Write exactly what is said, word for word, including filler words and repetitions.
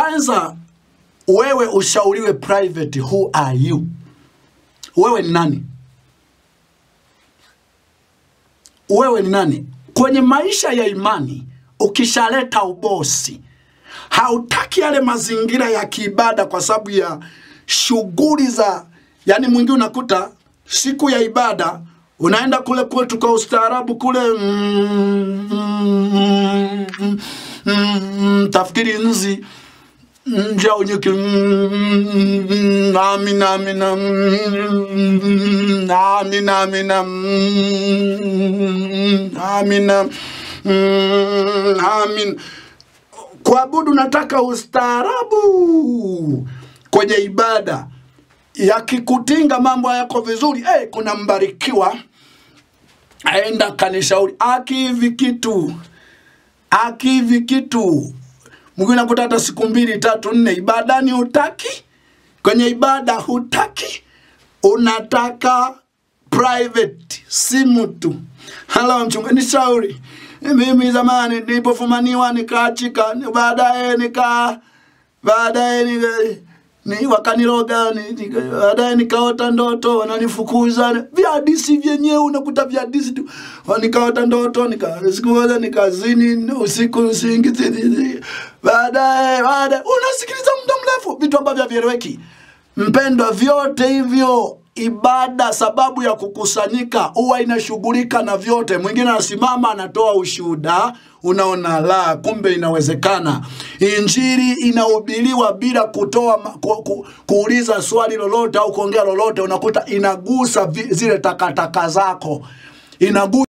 Kwanza wewe ushauriwe private, who are you? Wewe ni nani? Wewe ni nani? Kwenye maisha ya imani, ukishaleta ubosi, hautaki yale mazingira ya kiibada kwa sababu ya shughuli za, yani mwingi unakuta siku ya ibada unaenda kule kwetu kwa ustaarabu kule mm, mm, mm, mm, tafkiri nzi njia unyuki mm, amina amina mm, amina amina mm, amina mm, amina. Kuabudu nataka ustaarabu kwenye ibada. Yakikutinga mambo hayako vizuri, eh hey, kuna mbarikiwa aenda kanishauri akivi kitu akivi kitu Mungu anakuta hata siku mbili tatu nne ibada ni hutaki, kwenye ibada hutaki, unataka private simu tu. Hello mchungaji, nishauri mimi zamani nilipofumaniwa nikaachika, baadaye nika baadaye nika ni wakaniroga, ni baadaye nikaota ndoto wananifukuza. Viadisi vyenyewe unakuta viadisi tu. Nikaota ndoto nikazikuza nikazini usiku usingizi. Baadaye baadaye unasikiliza muda mrefu vitu ambavyo havieleweki. Mpendwa, vyote hivyo ibada sababu ya kukusanyika huwa inashughulika na vyote. Mwingine anasimama anatoa ushuhuda, unaona la kumbe inawezekana. Injili inahubiriwa bila kutoa ku, ku, kuuliza swali lolote au kuongea lolote, unakuta inagusa zile takataka zako. Inagusa